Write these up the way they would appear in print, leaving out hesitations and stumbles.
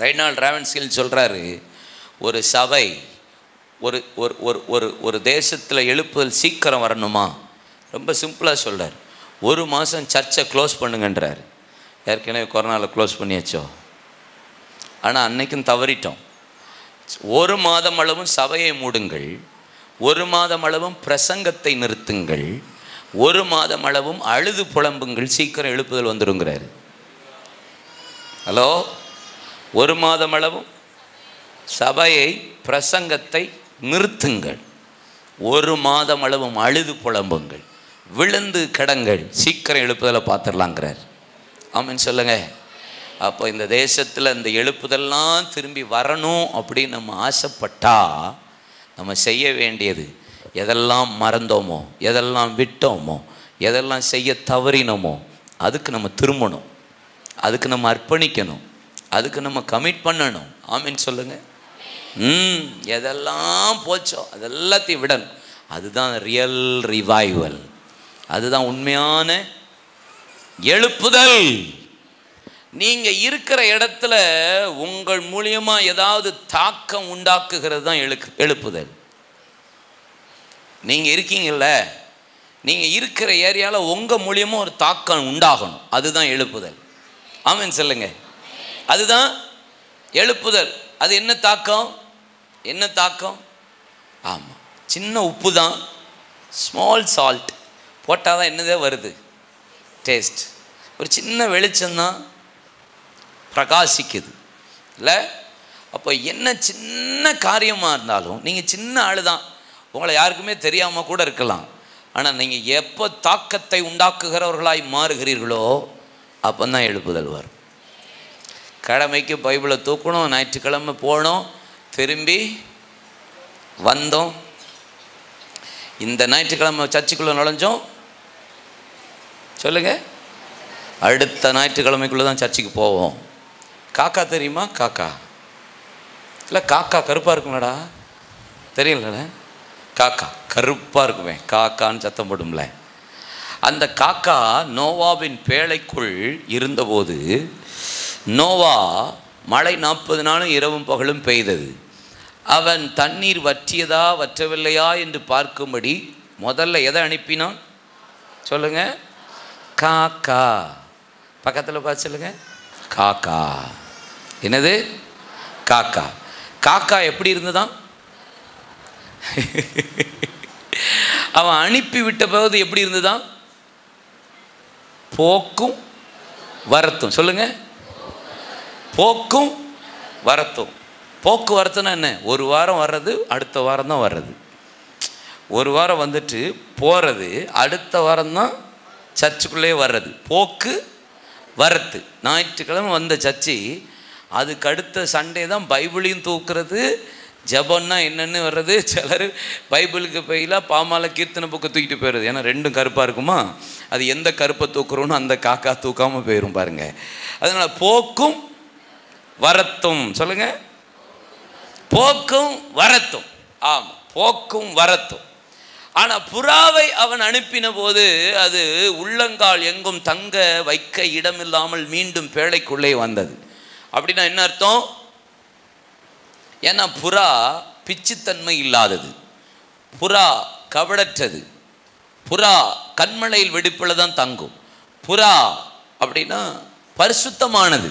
Reynold ராவன்ஸ்கில் சொல்கிறாரு, ஒரு சபை ஒரு ஒரு ஒரு ஒரு தேசத்தில் எழுப்புதல் சீக்கிரம் வரணுமா, ரொம்ப சிம்பிளாக சொல்கிறார், 1 மாதம் சர்ச்சை க்ளோஸ் பண்ணுங்கன்றார். ஏற்கனவே கொரோனாவில் க்ளோஸ் பண்ணியாச்சோ, ஆனால் அன்றைக்கும் தவறிட்டோம். 1 மாதம் அளவும் சபையை மூடுங்கள், 1 மாதம் அளவும் பிரசங்கத்தை நிறுத்துங்கள், 1 மாதம் அளவும் அழுது புலம்புங்கள், சீக்கிரம் எழுப்புதல் வந்துடுங்கிறாரு. ஹலோ, 1 மாதம் அளவும் சபையை பிரசங்கத்தை நிறுத்துங்கள், 1 மாதம் அளவும் அழுது புலம்புங்கள், விழுந்து கிடங்கள், சீக்கிரம் எழுப்புதலை பார்த்துடலாங்கிறார். ஆமாம் சொல்லுங்க. அப்போ இந்த தேசத்தில் இந்த எழுப்புதெல்லாம் திரும்பி வரணும் அப்படின்னு நம்ம ஆசைப்பட்டா நம்ம செய்ய வேண்டியது, எதெல்லாம் மறந்தோமோ, எதெல்லாம் விட்டோமோ, எதெல்லாம் செய்ய தவறினோமோ அதுக்கு நம்ம திரும்பணும், அதுக்கு நம்ம அர்ப்பணிக்கணும், அதுக்கு நம்ம கமிட் பண்ணணும். ஆமின்னு சொல்லுங்கள். எதெல்லாம் போச்சோ அதெல்லாத்தையும் விடணும். அதுதான் ரியல் ரிவைவல், அதுதான் உண்மையான எழுப்புதல். நீங்கள் இருக்கிற இடத்துல உங்கள் மூலியமாக ஏதாவது தாக்கம் உண்டாக்குகிறது தான் எழுப்புதல். நீங்கள் இருக்கீங்கள்ல, நீங்கள் இருக்கிற ஏரியாவில் உங்கள் மூலியமாக ஒரு தாக்கம் உண்டாகணும், அதுதான் எழுப்புதல். ஆமாம் சொல்லுங்க. அதுதான் எழுப்புதல். அது என்ன தாக்கம், என்ன தாக்கம்? ஆமாம், சின்ன உப்பு தான், ஸ்மால் சால்ட் போட்டால் தான் என்னதே வருது டேஸ்ட். ஒரு சின்ன வெளிச்சம்தான் பிரகாசிக்குது இல்லை? அப்போ என்ன சின்ன காரியமாக இருந்தாலும், நீங்கள் சின்ன ஆள் தான், உங்களை யாருக்குமே தெரியாமல் கூட இருக்கலாம், ஆனால் நீங்கள் எப்போ தாக்கத்தை உண்டாக்குகிறவர்களாய் மாறுகிறீர்களோ அப்போ தான் எழுப்புதல் வரும். கடமைக்கு பைபிளை தூக்கணும், ஞாயிற்றுக்கிழமை போனோம், திரும்பி வந்தோம், இந்த ஞாயிற்றுக்கிழமை சர்ச்சுக்குள்ளே நுழைஞ்சோம், சொல்லுங்கள், அடுத்த ஞாயிற்றுக்கிழமைக்குள்ளே தான் சர்ச்சுக்கு போவோம். காக்கா தெரியுமா? காக்கா இல்லை, காக்கா கருப்பாக இருக்கும்லடா, தெரியல, காக்கா கருப்பாக இருக்குமே, காக்கான்னு சத்தம் போடும்ல. அந்த காக்கா நோவாவின் பேழைக்குள் இருந்தபோது நோவா மழை 40 நாளும் இரவும் பகலும் பெய்தது. அவன் தண்ணீர் வற்றியதா வற்றவில்லையா என்று பார்க்கும்படி முதல்ல எதை அனுப்பினான்? சொல்லுங்க, காக்கா. பக்கத்தில் பார்த்து சொல்லுங்க, காக்கா. என்னது காக்கா? காக்கா எப்படி இருந்ததான்? அவன் அனுப்பி விட்ட போது எப்படி இருந்ததான்? போக்கும் வரத்தும். சொல்லுங்க, போக்கும் வரத்தும். போக்குவரத்துன்னா என்ன? ஒரு வாரம் வர்றது, அடுத்த வாரம் தான் வர்றது. ஒரு வாரம் வந்துட்டு போகிறது, அடுத்த வாரம் தான் சர்ச்சுக்குள்ளே வர்றது, போக்கு வரத்து. ஞாயிற்றுக்கிழமை வந்த சர்ச்சு, அதுக்கு அடுத்த சண்டே தான் பைபிளையும் தூக்குறது, ஜபன்னா என்னென்னு வர்றது. சிலர் பைபிளுக்கு போயில பாமால கீர்த்தனை புக்கை தூக்கிட்டு போயிடுது, ஏன்னா ரெண்டும் கருப்பாக இருக்குமா, அது எந்த கருப்பை தூக்குறோன்னு அந்த காக்கா தூக்காமல் போயிடும் பாருங்கள். அதனால் போக்கும் வரத்தும். சொல்லுங்க, போக்கும் வரத்தும். ஆமாம், போக்கும் வரத்தும். ஆனால் புறாவை அவன் அனுப்பின போது அது உள்ளங்கால் எங்கும் தங்க வைக்க இடமில்லாமல் மீண்டும் பேழைக்குள்ளே வந்தது. அப்படின்னா என்ன அர்த்தம்? ஏன்னா புறா பிச்சுத்தன்மை இல்லாதது, புறா கவடற்றது, புறா கண்மலையில் வெடிப்பில் தான் தங்கும். புறா அப்படின்னா பரிசுத்தமானது,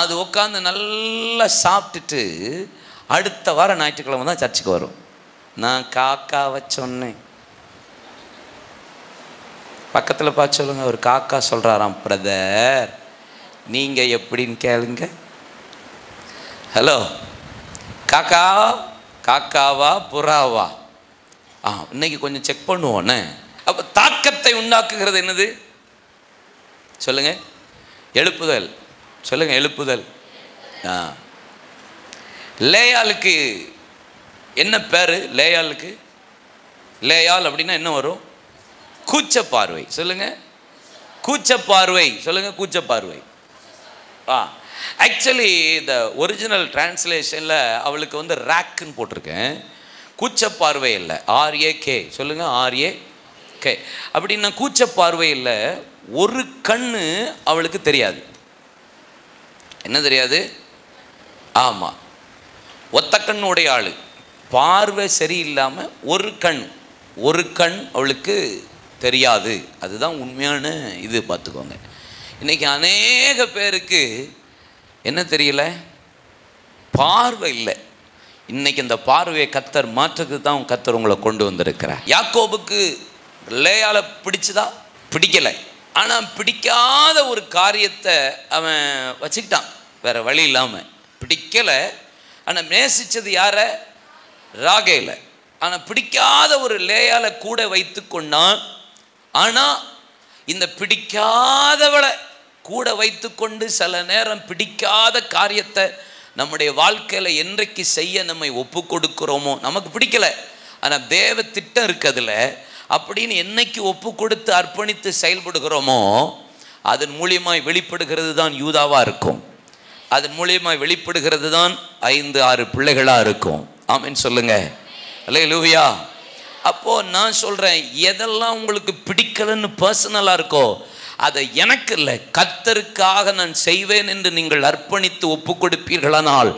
அது உட்காந்து நல்லா சாப்பிட்டுட்டு அடுத்த வாரம் ஞாயிற்றுக்கிழமை தான் சர்ச்சுக்கு வரும். நான் காக்காவை சொன்னேன். பக்கத்தில் பார்த்து சொல்லுங்க, ஒரு காக்கா சொல்கிறாராம், பிரதர் நீங்கள் எப்படின்னு கேளுங்க. ஹலோ, காக்கா காக்காவா புறாவா? இன்னைக்கு கொஞ்சம் செக் பண்ணுவோன்னு. அப்போ தாக்கத்தை உண்டாக்குகிறது என்னது? சொல்லுங்க, எழுப்புதல். சொல்லுங்க, எழுப்புதல். லேயாளுக்கு என்ன பேர்? லேயாளுக்கு லேயால் அப்படின்னா என்ன வரும்? கூச்ச பார்வை. சொல்லுங்க, கூச்ச பார்வை. சொல்லுங்க, கூச்ச பார்வை. ஆக்சுவலி இந்த ஒரிஜினல் டிரான்ஸ்லேஷனில் அவளுக்கு வந்து ரேக்குன்னு போட்டிருக்கேன். கூச்ச பார்வை இல்லை, RAK. சொல்லுங்க, RAK. அப்படின்னா கூச்ச பார்வை இல்லை, ஒரு கண்ணு அவளுக்கு தெரியாது. என்ன தெரியாது? ஆமாம், ஒத்த கண்ணுடைய ஆள், பார்வை சரியில்லாமல் ஒரு கண் அவளுக்கு தெரியாது. அதுதான் உண்மையான இது. பார்த்துக்கோங்க, இன்றைக்கி அநேக பேருக்கு என்ன தெரியல? பார்வை இல்லை. இன்றைக்கி இந்த பார்வையை கத்தர் மாற்றத்துக்கு தான் கத்தர் உங்களை கொண்டு வந்திருக்கிறார். யாக்கோபுக்கு லேயால பிடிச்சதா? பிடிக்கலை. ஆனால் பிடிக்காத ஒரு காரியத்தை அவன் வச்சுக்கிட்டான், வேறு வழி இல்லாமல். பிடிக்கலை, ஆனால் நேசித்தது யாரை? ராகேல. ஆனால் பிடிக்காத ஒரு லேயால கூட வைத்து கொண்டான். ஆனால் இந்த பிடிக்காதவளை கூட வைத்து கொண்டு சில நேரம் பிடிக்காத காரியத்தை நம்முடைய வாழ்க்கையில் என்றைக்கு செய்ய நம்மை ஒப்பு கொடுக்குறோமோ, நமக்கு பிடிக்கலை ஆனால் தேவ திட்டம் இருக்கிறதுல அப்படின்னு என்னைக்கு ஒப்பு கொடுத்து அர்ப்பணித்து செயல்படுகிறோமோ அதன் மூலியமாக வெளிப்படுகிறது தான் யூதாவாக இருக்கும். அதன் மூலியமாக வெளிப்படுகிறது தான் 5-6 பிள்ளைகளாக இருக்கும். ஆமின்னு சொல்லுங்க, அல்லேலூயா. அப்போது நான் சொல்கிறேன், எதெல்லாம் உங்களுக்கு பிடிக்கலன்னு பர்சனலாக இருக்கோ அதை எனக்கு இல்லை, கர்த்தருக்காக நான் செய்வேன் என்று நீங்கள் அர்ப்பணித்து ஒப்பு கொடுப்பீர்களானால்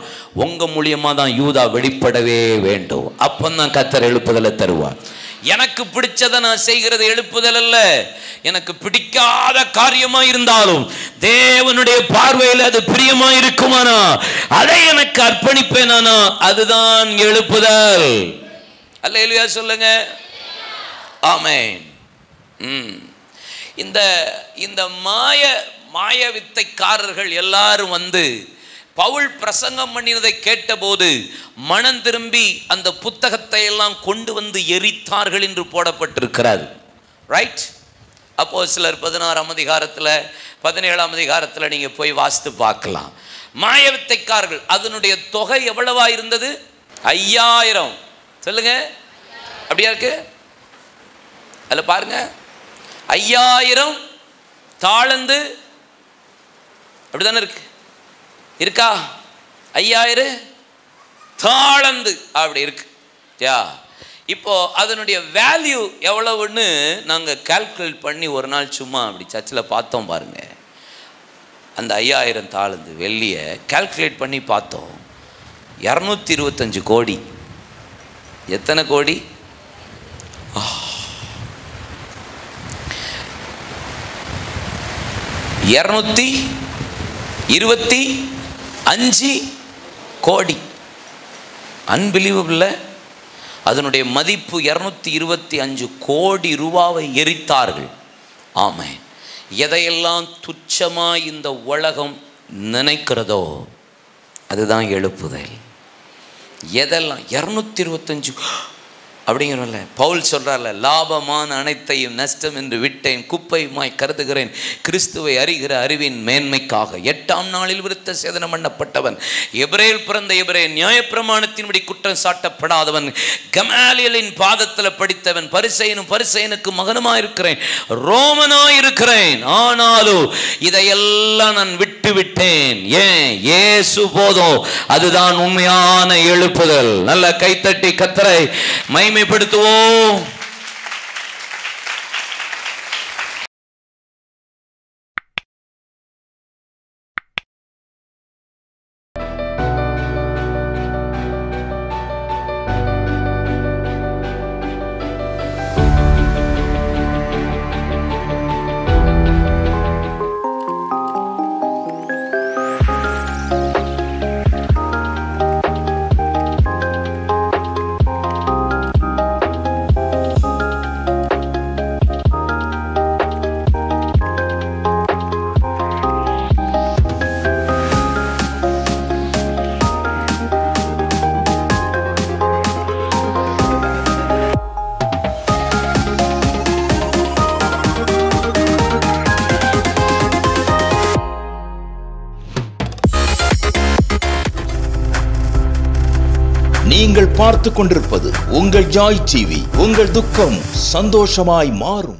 உங்கள் மூலியமாக தான் யூதா வெளிப்படவே வேண்டும். அப்போ தான் கர்த்தர் எழுப்புதலை தருவார். எனக்கு பிடிச்சதை நான் செய்கிறது எழுப்புதல் அல்ல. எனக்கு பிடிக்காத காரியமாக இருந்தாலும் தேவனுடைய பார்வையில் அது பிரியமாக இருக்குமானா அதை எனக்கு அர்ப்பணிப்பேனானா அதுதான் எழுப்புதல். அல்லேலூயா சொல்லுங்க, ஆமென். இந்த மாய வித்தைக்காரர்கள் எல்லாரும் வந்து பவுல் பிரசங்கம் பண்ணினதை கேட்டபோது மனம் திரும்பி அந்த புத்தகத்தை எல்லாம் கொண்டு வந்து எரித்தார்கள் என்று போடப்பட்டிருக்கிறது. ரைட்? அப்போஸ்தலர் சிலர் 16ஆம் அதிகாரத்தில் 17ஆம் அதிகாரத்தில் நீங்கள் போய் வாசித்து பார்க்கலாம். மாய வித்தைக்காரர்கள், அதனுடைய தொகை எவ்வளவா இருந்தது? 5000. சொல்லுங்க, அப்படியா இருக்கு? அதில் பாருங்க, 5000 தாளந்து. அப்படிதானே இருக்கு? இருக்கா? 5000 தாளந்து அப்படி இருக்கு. யா, இப்போ அதனுடைய வேல்யூ எவ்வளவுன்னு நாங்கள் கால்குலேட் பண்ணி ஒரு நாள் சும்மா அப்படி சர்ச்சில் பார்த்தோம். பாருங்க, அந்த 5000 தாளந்து வெள்ளியை கால்குலேட் பண்ணி பார்த்தோம். 225 கோடி. எத்தனை கோடி? ஆ, 225 கோடி. அன்பிலீவபிள். அதனுடைய மதிப்பு 225 கோடி ரூபாவை எரித்தார்கள். ஆமாம், எதையெல்லாம் துச்சமாக இந்த உலகம் நினைக்கிறதோ அதுதான் எழுப்புதல். எதெல்லாம் 225 அப்படிங்கிறோம்ல, பவுல் சொல்கிறார்ல, லாபமான அனைத்தையும் நஷ்டம் என்று விட்டேன், குப்பையுமாய் கருதுகிறேன், கிறிஸ்துவை அறிகிற அறிவின் மேன்மைக்காக. 8ஆம் நாளில் விருத்த சேதனம் பண்ணப்பட்டவன், எபிரேல் பிறந்த எபிரேல், நியாயப்பிரமாணத்தின்படி குற்றம் சாட்டப்படாதவன், கமாலியலின் பாதத்தில் படித்தவன், பரிசேயனும் பரிசேயனுக்கு மகனுமாயிருக்கிறேன், ரோமனாயிருக்கிறேன், ஆனாலும் இதையெல்லாம் நான் விட்டு விட்டேன். ஏன்? இயேசு போதும். அதுதான் உண்மையான எழுப்புதல். நல்ல கைத்தட்டி கத்தரை மைமை மேம்படுத்துவோம். நீங்கள் பார்த்து கொண்டிருப்பது உங்கள் ஜாய் டிவி. உங்கள் துக்கம் சந்தோஷமாய் மாறும்.